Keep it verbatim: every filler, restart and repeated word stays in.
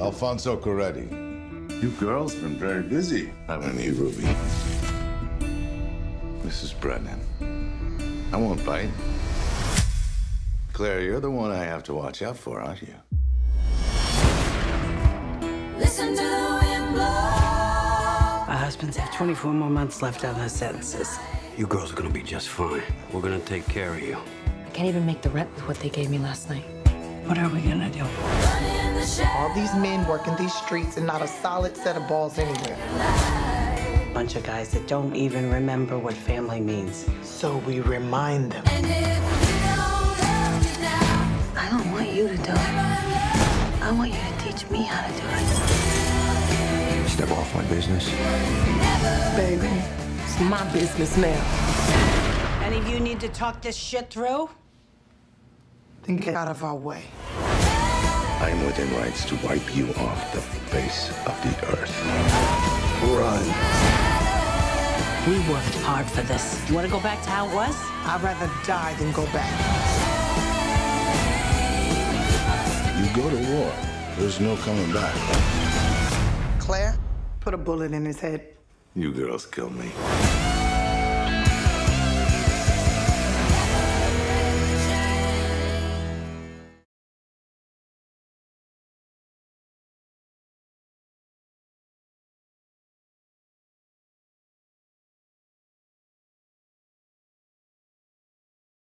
Alfonso Coretti. You girls been very busy, haven't you, Ruby? Missus Brennan, I won't bite. Claire, you're the one I have to watch out for, aren't you? Listen to the wind blow. My husband's had twenty-four more months left on his sentences. You girls are gonna be just fine. We're gonna take care of you. I can't even make the rent with what they gave me last night. What are we gonna do? All these men working these streets and not a solid set of balls anywhere. Bunch of guys that don't even remember what family means. So we remind them. I don't want you to do it. I want you to teach me how to do it. Step off my business. Baby, it's my business now. Any of you need to talk this shit through? Then get out of our way. I am within rights to wipe you off the face of the earth. Run. We worked hard for this. You want to go back to how it was? I'd rather die than go back. You go to war, there's no coming back. Claire, put a bullet in his head. You girls kill me.